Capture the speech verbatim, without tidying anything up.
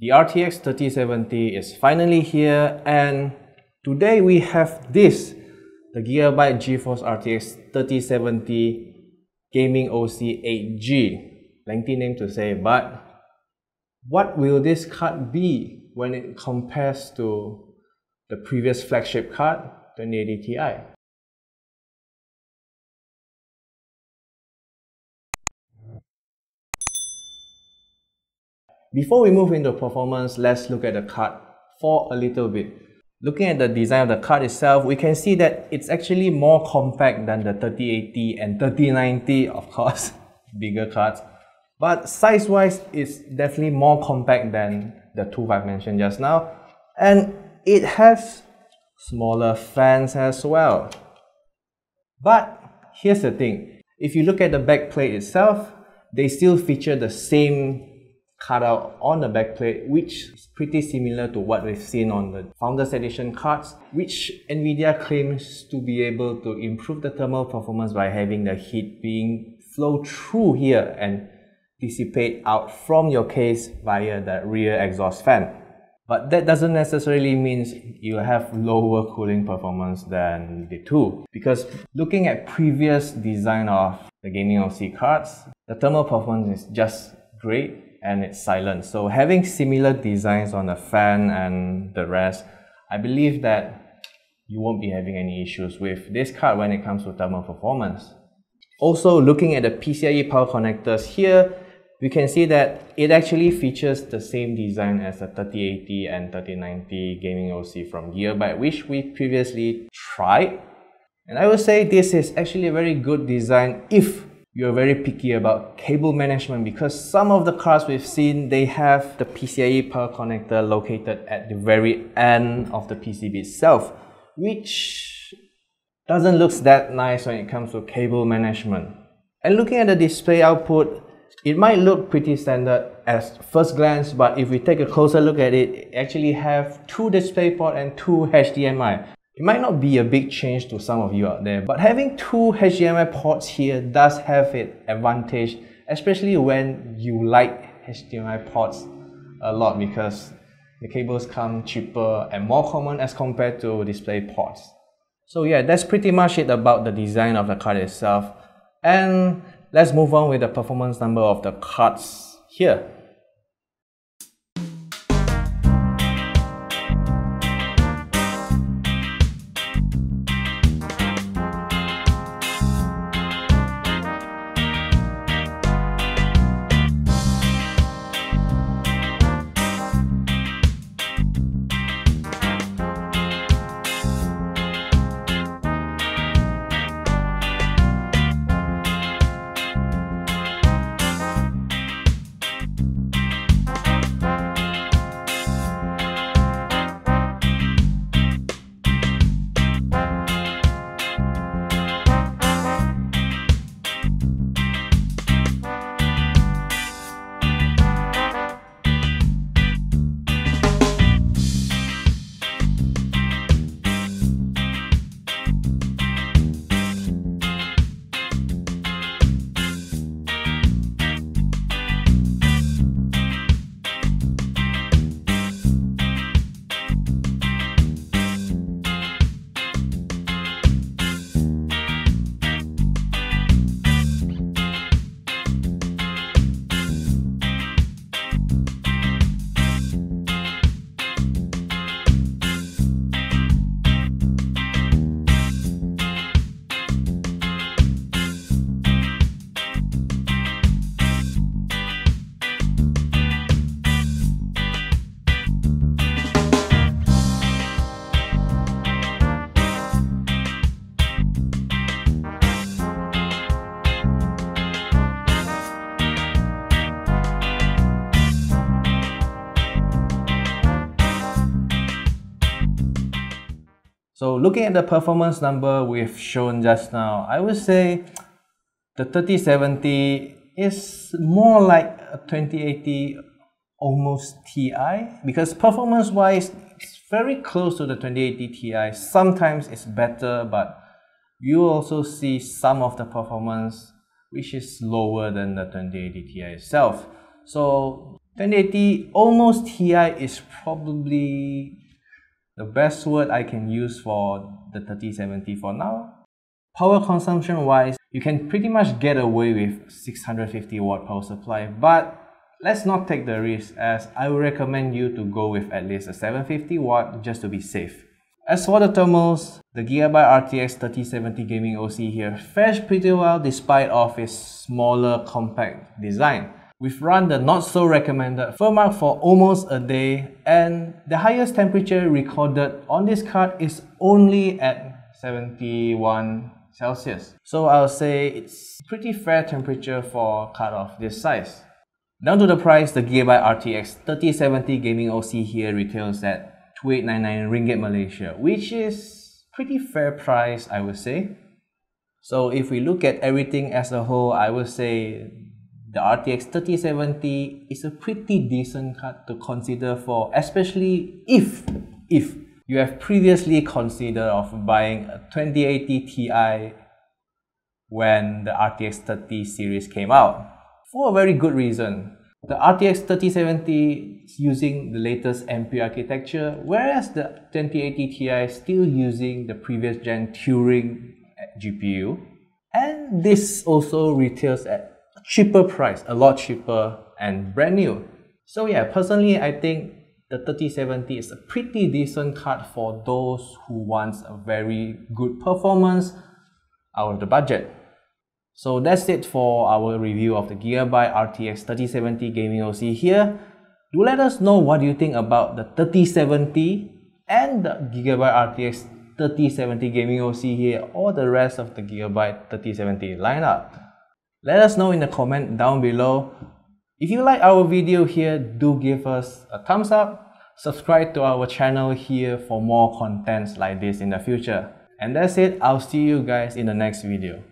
The R T X thirty seventy is finally here, and today we have this, the Gigabyte GeForce R T X thirty seventy Gaming O C eight G. Lengthy name to say, but what will this card be when it compares to the previous flagship card, twenty eighty Ti? Before we move into performance, let's look at the card for a little bit. Looking at the design of the card itself, we can see that it's actually more compact than the thirty eighty and thirty ninety, of course, bigger cards. But size-wise, it's definitely more compact than the two I've mentioned just now. And it has smaller fans as well. But here's the thing, if you look at the backplate itself, they still feature the same cutout on the backplate, which is pretty similar to what we've seen on the Founders Edition cards, which NVIDIA claims to be able to improve the thermal performance by having the heat being flow through here and dissipate out from your case via that rear exhaust fan. But that doesn't necessarily mean you have lower cooling performance than the two, because looking at previous design of the Gaming O C cards, the thermal performance is just great and it's silent. So having similar designs on the fan and the rest, I believe that you won't be having any issues with this card when it comes to thermal performance. Also, looking at the P C I E power connectors here, we can see that it actually features the same design as the thirty eighty and thirty ninety Gaming O C from Gigabyte, which we previously tried. And I would say this is actually a very good design if you're very picky about cable management, because some of the cards we've seen, they have the P C I E power connector located at the very end of the P C B itself, which doesn't look that nice when it comes to cable management. And looking at the display output, it might look pretty standard at first glance, but if we take a closer look at it, it actually have two DisplayPort and two H D M I. It might not be a big change to some of you out there, but having two H D M I ports here does have its advantage, especially when you like H D M I ports a lot, because the cables come cheaper and more common as compared to display ports. So yeah, that's pretty much it about the design of the card itself. And let's move on with the performance number of the cards here. So looking at the performance number we've shown just now, I would say the thirty seventy is more like a twenty eighty almost Ti, because performance wise it's very close to the twenty eighty Ti. Sometimes it's better, but you also see some of the performance which is lower than the twenty eighty Ti itself. So ten eighty almost Ti is probably the best word I can use for the thirty seventy for now. Power consumption wise, you can pretty much get away with six hundred fifty watt power supply, but let's not take the risk, as I would recommend you to go with at least a seven hundred fifty watt just to be safe. As for the thermals, the Gigabyte R T X thirty seventy Gaming O C here fares pretty well despite of its smaller compact design. We've run the not so recommended Furmark for almost a day, and the highest temperature recorded on this card is only at seventy-one Celsius. So I'll say it's pretty fair temperature for a card of this size. Down to the price, the Gigabyte R T X thirty seventy Gaming O C here retails at two thousand eight hundred ninety-nine ringgit Malaysia, which is pretty fair price, I would say. So if we look at everything as a whole, I would say the R T X thirty seventy is a pretty decent card to consider for, especially if, if you have previously considered of buying a twenty eighty Ti when the R T X thirty series came out. For a very good reason, the R T X thirty seventy is using the latest Ampere architecture, whereas the twenty eighty Ti is still using the previous gen Turing G P U. And this also retails at cheaper price, a lot cheaper and brand new. So yeah, personally I think the thirty seventy is a pretty decent card for those who want a very good performance out of the budget. So that's it for our review of the Gigabyte R T X thirty seventy Gaming O C here. Do let us know what you think about the thirty seventy and the Gigabyte R T X thirty seventy Gaming O C here, or the rest of the Gigabyte thirty seventy lineup. Let us know in the comment down below. If you like our video here, do give us a thumbs up. Subscribe to our channel here for more contents like this in the future. And that's it, I'll see you guys in the next video.